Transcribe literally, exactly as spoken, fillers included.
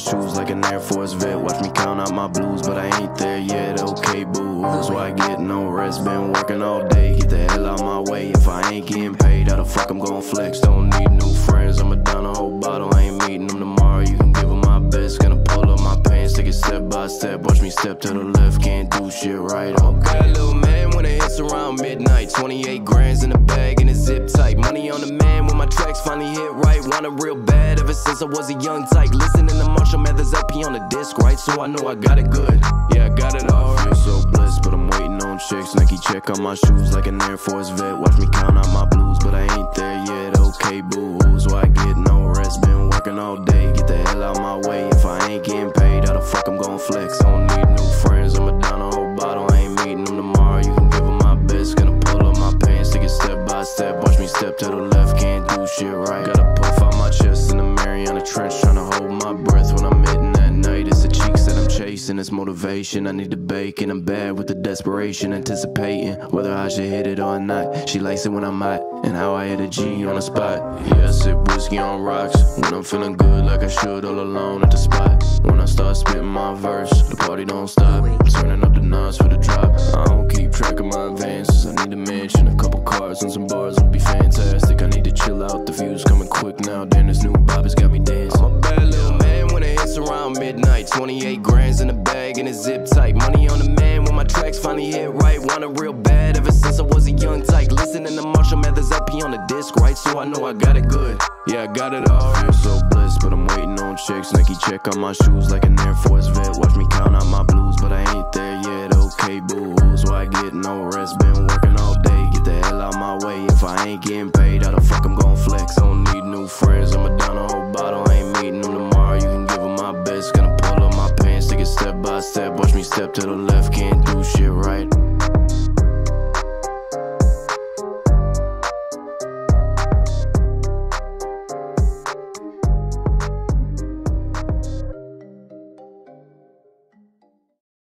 shoes like an Air Force vet. Watch me count out my blues, but I ain't there yet, okay boo. That's why I get no rest, been working all day. Get the hell out my way, if I ain't getting paid, how the fuck I'm gonna flex? Don't need new friends, I'ma down a whole bottle, I ain't meeting them tomorrow. You can give them my best, gonna pull up my pants, take it step by step. Watch me step to the left, can't do shit right, okay little man. When it hits around midnight, twenty-eight grand's in the bag and it's zip tight. Money on the man when my tracks finally hit right. Want it real bad ever since I was a young tyke, listening to Marshall Mathers L P on the disc, right? So I know I got it good, yeah, I got it all right. I feel so blessed, but I'm waiting on checks. Nike check on my shoes like an Air Force vet. Watch me count out my blues, but I ain't there yet, okay boo-hoo. So I get no rest, been working all day. Get the hell out my way, if I ain't getting paid, how the fuck I'm gonna flex? Don't need new friends, I'ma down a whole bottle, I ain't meeting them tomorrow. You can give them my best, gonna pull up my pants, take it step by step. Watch me step to the left, can't do shit right. Gotta puff out my chest in the trench, tryna hold my breath when I'm hitting that night. It's the cheeks that I'm chasing, it's motivation I need to bake, and I'm bad with the desperation, anticipating whether I should hit it or not. She likes it when I'm hot, and how I hit a G on the spot. Yeah, I sip whiskey on rocks when I'm feeling good, like I should, all alone at the spot. When I start spitting my verse, the party don't stop. I'm turning up the knobs for the drop. I don't keep track of my advances, I need to mention a couple cars and some bars would be fantastic. I need to chill out, the views coming quick now. Then this new bob has got me dancing. I'm a bad little man when it hits around midnight. twenty-eight grand's in the bag and it's zip tight. Money on the man when my tracks finally hit right. Want it real bad ever since I was a young tyke. Listening to Marshall Mathers L P on the disc, right? So I know I got it good. Yeah, I got it all. I feel so blessed, but I'm waiting on checks. Nike check on my shoes like an Air Force vet. Watch me count out my blues, but I ain't there yet. Okay, boo, so I get no rest. Been working all day. Get the hell out my way. If I ain't getting paid, how the fuck I'm gonna flex? Don't need new friends, I'ma down a whole bottle, I ain't meeting them tomorrow. You can give them my best, gonna pull up my pants, take it step by step. Watch me step to the left, can't do shit right.